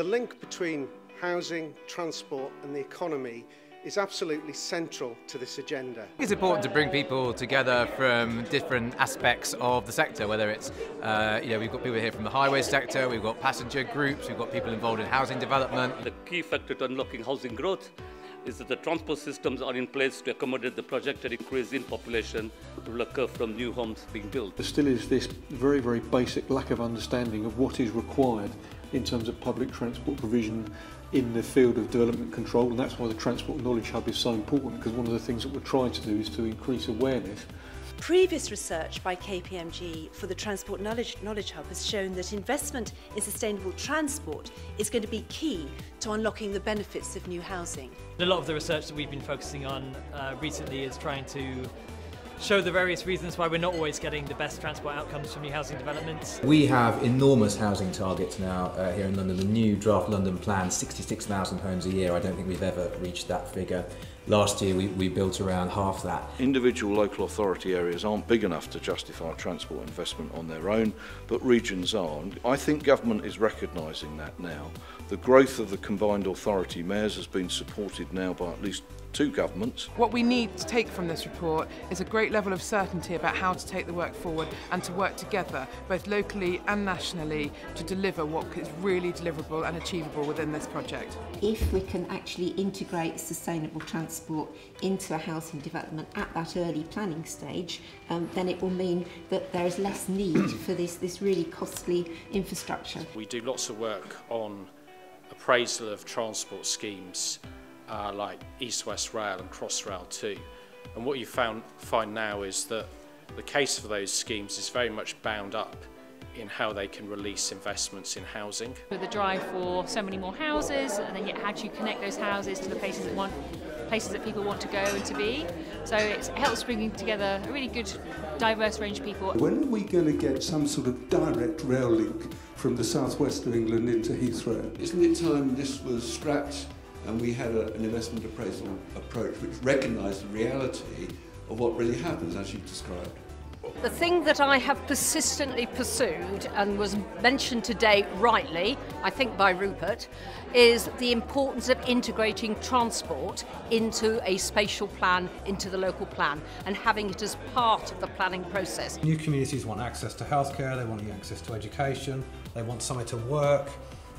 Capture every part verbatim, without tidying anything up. The link between housing, transport and the economy is absolutely central to this agenda. It's important to bring people together from different aspects of the sector, whether it's, uh, you know, we've got people here from the highway sector, we've got passenger groups, we've got people involved in housing development. The key factor to unlocking housing growth is that the transport systems are in place to accommodate the projected increase in population that will occur from new homes being built. There still is this very, very basic lack of understanding of what is required in terms of public transport provision in the field of development control, and that's why the Transport Knowledge Hub is so important, because one of the things that we're trying to do is to increase awareness. Previous research by K P M G for the Transport Knowledge, Knowledge Hub has shown that investment in sustainable transport is going to be key to unlocking the benefits of new housing. A lot of the research that we've been focusing on uh, recently is trying to show the various reasons why we're not always getting the best transport outcomes from new housing developments. We have enormous housing targets now uh, here in London. The new draft London plan, sixty-six thousand homes a year. I don't think we've ever reached that figure. Last year we, we built around half that. Individual local authority areas aren't big enough to justify transport investment on their own, but regions are. I think government is recognising that now. The growth of the combined authority mayors has been supported now by at least two governments. What we need to take from this report is a great level of certainty about how to take the work forward and to work together, both locally and nationally, to deliver what is really deliverable and achievable within this project. If we can actually integrate sustainable transport into a housing development at that early planning stage, um, then it will mean that there is less need for this, this really costly infrastructure. We do lots of work on appraisal of transport schemes Uh, like East West Rail and Crossrail too. And what you found, find now is that the case for those schemes is very much bound up in how they can release investments in housing. With the drive for so many more houses, and then yet how do you connect those houses to the places that want, places that people want to go and to be? So it helps bringing together a really good, diverse range of people. When are we going to get some sort of direct rail link from the southwest of England into Heathrow? Isn't it time this was scrapped? And we had a, an investment appraisal approach which recognised the reality of what really happens, as you've described. The thing that I have persistently pursued, and was mentioned today rightly, I think by Rupert, is the importance of integrating transport into a spatial plan, into the local plan, and having it as part of the planning process. New communities want access to healthcare, they want access to education, they want somewhere to work.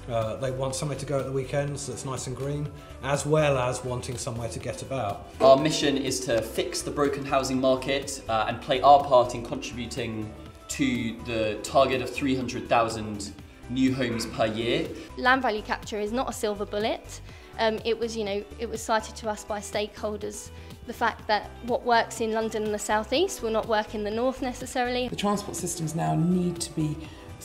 Uh, they want somewhere to go at the weekends that's nice and green, as well as wanting somewhere to get about. Our mission is to fix the broken housing market uh, and play our part in contributing to the target of three hundred thousand new homes per year. Land value capture is not a silver bullet. Um, it was, you know, it was cited to us by stakeholders. The fact that what works in London and the South East will not work in the North necessarily. The transport systems now need to be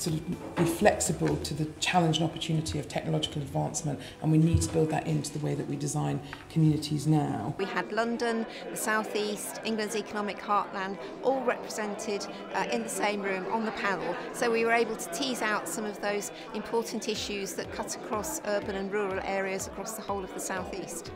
sort of be flexible to the challenge and opportunity of technological advancement, and we need to build that into the way that we design communities now. We had London, the South East, England's Economic Heartland, all represented uh, in the same room on the panel, so we were able to tease out some of those important issues that cut across urban and rural areas across the whole of the South East.